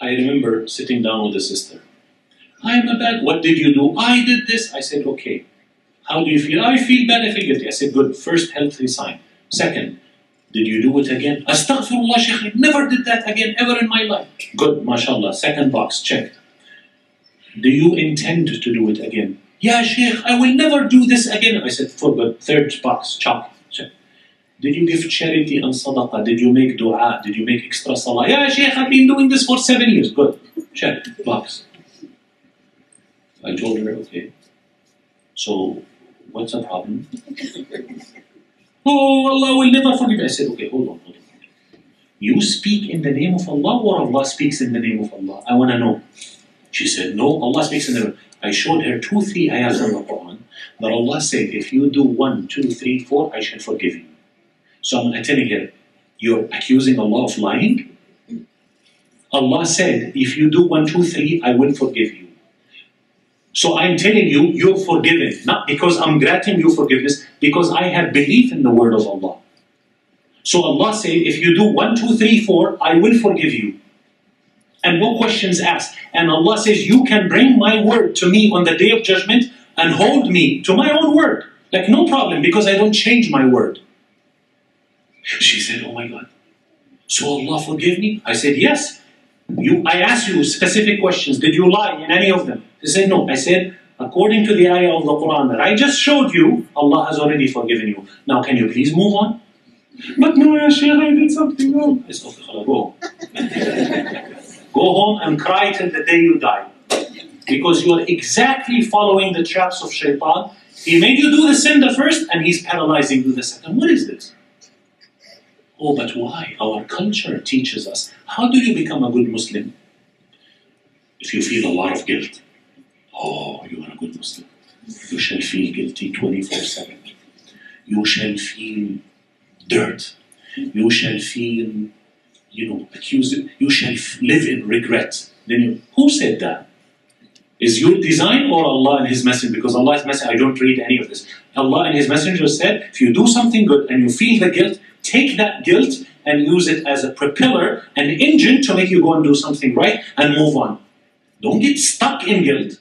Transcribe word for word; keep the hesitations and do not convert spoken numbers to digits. I remember sitting down with a sister. I am a bad, what did you do? I did this. I said, okay. How do you feel? I feel bad, I feel guilty. I said, good. First healthy sign. Second, did you do it again? Astaghfirullah, Shaykh, I never did that again, ever in my life. Good, mashallah. Second box, checked. Do you intend to do it again? Yeah, Shaykh, I will never do this again. I said, for good. Third box, check. Did you give charity and sadaqah? Did you make dua? Did you make extra salah? Yeah, Shaykh, I've been doing this for seven years. Good, check, box. I told her, okay, so what's the problem? Oh, Allah will never forgive. I said, okay, hold on, hold on. You speak in the name of Allah, or Allah speaks in the name of Allah? I want to know. She said, no, Allah speaks in the name of Allah. I showed her two, three ayahs in the Quran that Allah said, if you do one, two, three, four, I shall forgive you. So I'm telling her, you're accusing Allah of lying? Allah said, if you do one, two, three, I will forgive you. So I'm telling you, you're forgiven. Not because I'm granting you forgiveness, because I have belief in the word of Allah. So Allah said, if you do one, two, three, four, I will forgive you. And no questions asked. And Allah says, you can bring my word to me on the day of judgment and hold me to my own word. Like no problem, because I don't change my word. She said, oh my God. So Allah forgive me? I said, yes. You, I asked you specific questions. Did you lie in any of them? They said, no. I said, according to the ayah of the Quran that I just showed you, Allah has already forgiven you. Now, can you please move on? But no, Ya Shaykh, I did something wrong. I said, okay, go home. Go home and cry till the day you die. Because you are exactly following the traps of shaitan. He made you do the sin the first, and he's paralyzing you the second. What is this? Oh, but why? Our culture teaches us. How do you become a good Muslim? If you feel a lot of guilt. Oh, you are a good Muslim. You shall feel guilty twenty-four seven. You shall feel dirt. You shall feel, you know, accused. You shall live in regret. Then you, who said that? Is your design or Allah and His Messenger? Because Allah and His Messenger, I don't read any of this. Allah and His Messenger said, if you do something good and you feel the guilt, take that guilt and use it as a propeller, an engine to make you go and do something right and move on. Don't get stuck in guilt.